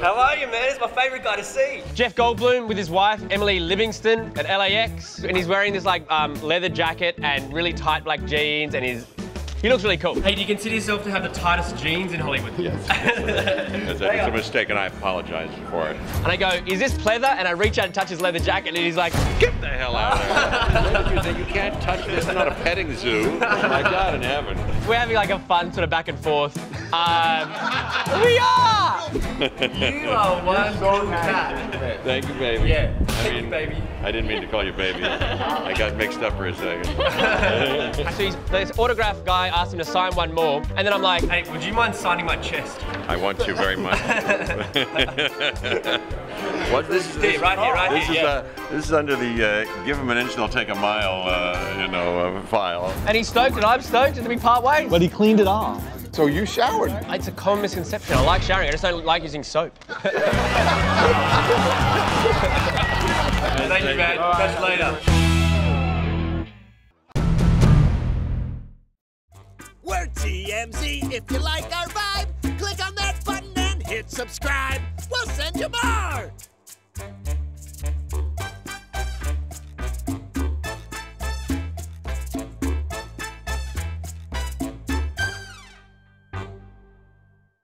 How are you, man? It's my favourite guy to see. Jeff Goldblum with his wife, Emily Livingston, at LAX. And he's wearing this, like, leather jacket and really tight black jeans, and he looks really cool. Hey, do you consider yourself to have the tightest jeans in Hollywood? Yes. It's a mistake, and I apologise for it. And I go, is this pleather? And I reach out and touch his leather jacket, and he's like, get the hell out of here. You can't touch this. It's not a petting zoo. Oh, my God, in heaven. We're having, like, a fun sort of back and forth. We are! You are one so cat. Thank you, baby. Yeah, thank you, baby. I didn't mean to call you baby. I got mixed up for a second. Actually, this autograph guy asked him to sign one more, and then I'm like, hey, would you mind signing my chest? I want you very much. What? This is it, right here. This is under the give him an inch, they'll take a mile, file. And he's stoked, and I'm stoked, and we part ways. But he cleaned it off. So you showered. It's a common misconception. I like showering. I just don't like using soap. Thank you, man. Catch you later. We're TMZ. If you like our vibe, click on that button and hit subscribe. We'll send you more.